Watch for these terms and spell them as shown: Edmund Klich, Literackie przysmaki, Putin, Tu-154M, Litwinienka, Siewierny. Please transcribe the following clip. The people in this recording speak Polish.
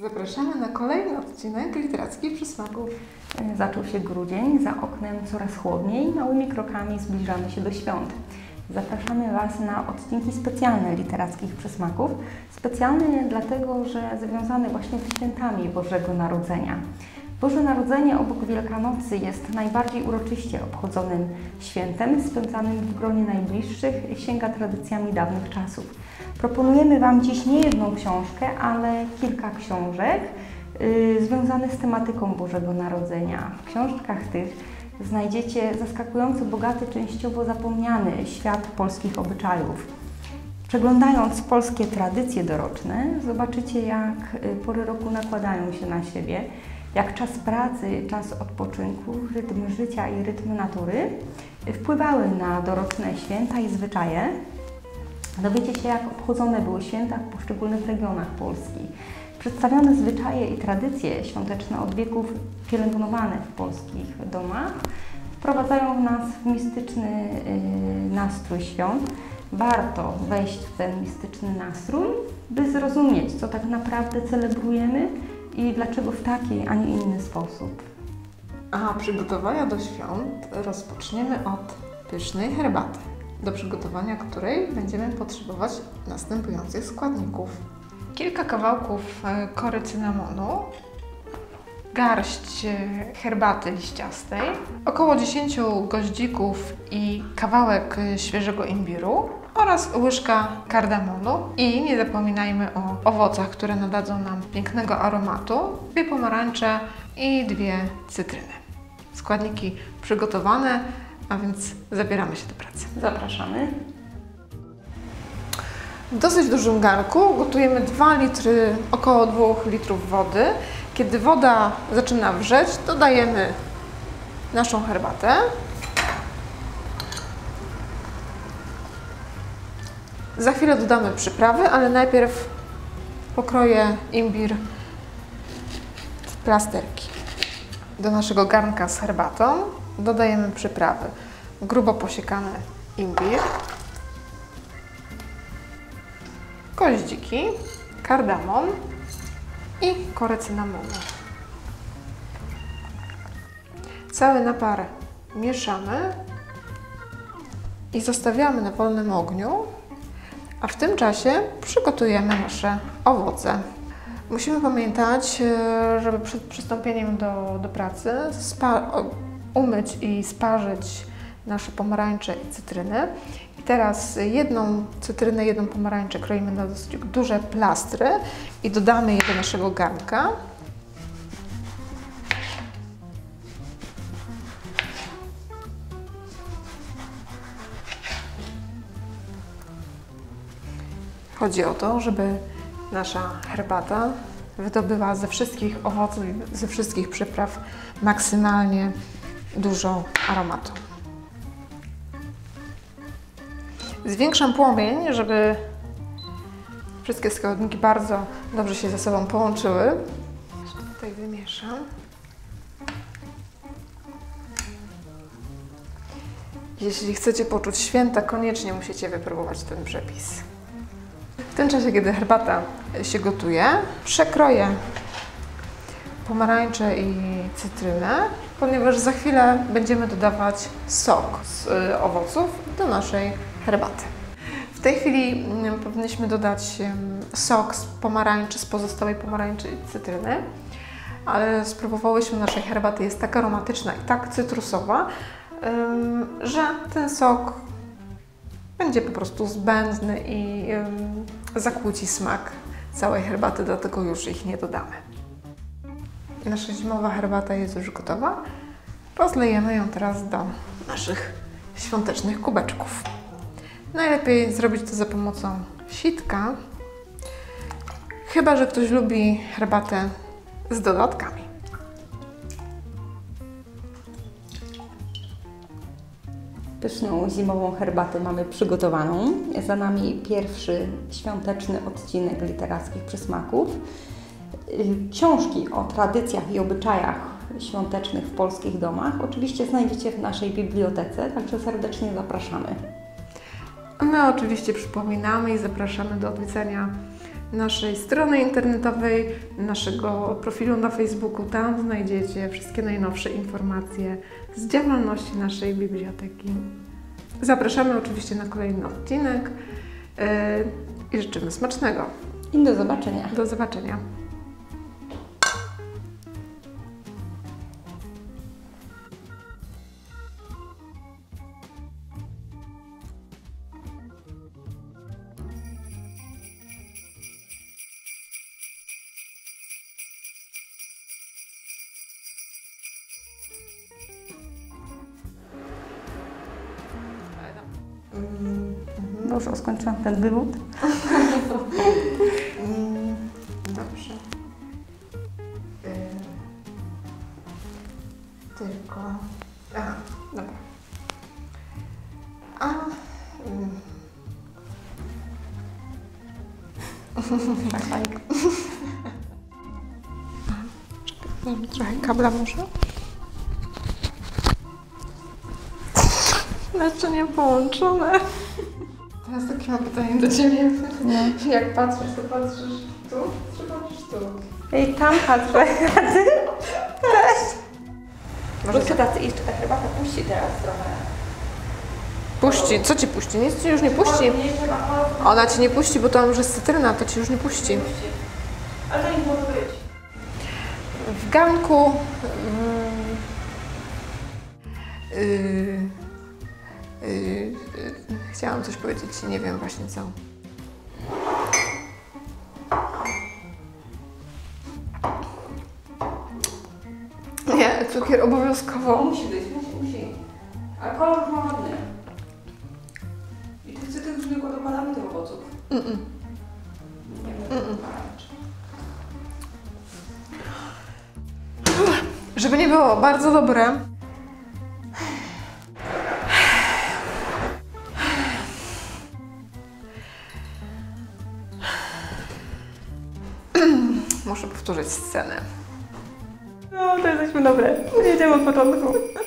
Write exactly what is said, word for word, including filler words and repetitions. Zapraszamy na kolejny odcinek Literackich Przysmaków. Zaczął się grudzień, za oknem coraz chłodniej, małymi krokami zbliżamy się do świąt. Zapraszamy Was na odcinki specjalne Literackich Przysmaków. Specjalne dlatego, że związane właśnie z świętami Bożego Narodzenia. Boże Narodzenie obok Wielkanocy jest najbardziej uroczyście obchodzonym świętem, spędzanym w gronie najbliższych, sięga tradycjami dawnych czasów. Proponujemy Wam dziś nie jedną książkę, ale kilka książek yy, związanych z tematyką Bożego Narodzenia. W książkach tych znajdziecie zaskakująco bogaty, częściowo zapomniany świat polskich obyczajów. Przeglądając polskie tradycje doroczne, zobaczycie, jak pory roku nakładają się na siebie, jak czas pracy, czas odpoczynku, rytm życia i rytm natury wpływały na doroczne święta i zwyczaje. Dowiecie się, jak obchodzone były święta w poszczególnych regionach Polski. Przedstawione zwyczaje i tradycje świąteczne od wieków pielęgnowane w polskich domach wprowadzają nas w mistyczny nastrój świąt. Warto wejść w ten mistyczny nastrój, by zrozumieć, co tak naprawdę celebrujemy i dlaczego w taki, a nie inny sposób. A przygotowania do świąt rozpoczniemy od pysznej herbaty, do przygotowania której będziemy potrzebować następujących składników. Kilka kawałków kory cynamonu, garść herbaty liściastej, około dziesięć goździków i kawałek świeżego imbiru oraz łyżka kardamonu i nie zapominajmy o owocach, które nadadzą nam pięknego aromatu, dwie pomarańcze i dwie cytryny. Składniki przygotowane, a więc zabieramy się do pracy. Zapraszamy. W dosyć dużym garnku gotujemy dwa litry, około dwóch litrów wody. Kiedy woda zaczyna wrzeć, dodajemy naszą herbatę. Za chwilę dodamy przyprawy, ale najpierw pokroję imbir w plasterki. Do naszego garnka z herbatą dodajemy przyprawy. Grubo posiekany imbir, goździki, kardamon i korę cynamonu. Cały napar mieszamy i zostawiamy na wolnym ogniu, a w tym czasie przygotujemy nasze owoce. Musimy pamiętać, żeby przed przystąpieniem do, do pracy umyć i sparzyć nasze pomarańcze i cytryny. I teraz jedną cytrynę, jedną pomarańczę kroimy na dosyć duże plastry i dodamy je do naszego garnka. Chodzi o to, żeby nasza herbata wydobyła ze wszystkich owoców, ze wszystkich przypraw maksymalnie dużo aromatu. Zwiększam płomień, żeby wszystkie składniki bardzo dobrze się ze sobą połączyły. Tutaj wymieszam. Jeśli chcecie poczuć święta, koniecznie musicie wypróbować ten przepis. W tym czasie, kiedy herbata się gotuje, przekroję pomarańcze i cytrynę, ponieważ za chwilę będziemy dodawać sok z owoców do naszej herbaty. W tej chwili powinniśmy dodać sok z pomarańczy, z pozostałej pomarańczy i cytryny, ale spróbowałyśmy naszej herbaty, jest tak aromatyczna i tak cytrusowa, że ten sok będzie po prostu zbędny i zakłóci smak całej herbaty, dlatego już ich nie dodamy. Nasza zimowa herbata jest już gotowa. Rozlejemy ją teraz do naszych świątecznych kubeczków. Najlepiej zrobić to za pomocą sitka, chyba że ktoś lubi herbatę z dodatkami. Pyszną zimową herbatę mamy przygotowaną. Za nami pierwszy świąteczny odcinek Literackich Przysmaków. Książki o tradycjach i obyczajach świątecznych w polskich domach oczywiście znajdziecie w naszej bibliotece, także serdecznie zapraszamy. My oczywiście przypominamy i zapraszamy do odwiedzenia naszej strony internetowej, naszego profilu na Facebooku. Tam znajdziecie wszystkie najnowsze informacje z działalności naszej biblioteki. Zapraszamy oczywiście na kolejny odcinek yy, i życzymy smacznego. I do zobaczenia. Do zobaczenia. Bo już skończyłam ten wywód. Dobrze. Yy. Tylko... Aha, dobra. A... Fajnik. Czekaj, trochę kabla muszę. Naczynia połączone. Teraz takie mam pytanie do Ciebie. No. Jak patrzysz, to patrzysz tu, czy patrzysz tu? Ej, tam patrzę. A Ty? Też. Może Ty tacy iść, ta herbata puści teraz trochę. Puści? Co Ci puści? Nic Ci już nie puści. Ona Ci nie puści, bo tam już jest cytryna, to Ci już nie puści. Ale to nie może być. W ganku... Yy, yy, yy, chciałam coś powiedzieć, nie wiem właśnie co. Nie, cukier obowiązkowo. Musi być, musi, musi. A kolor ma ładny. I tych cytryn tylko dokładamy do owoców. Mm -mm. Nie wiem, mm -mm. Żeby nie było, bardzo dobre. Muszę powtórzyć scenę. No, to jesteśmy dobre. Jedziemy od początku.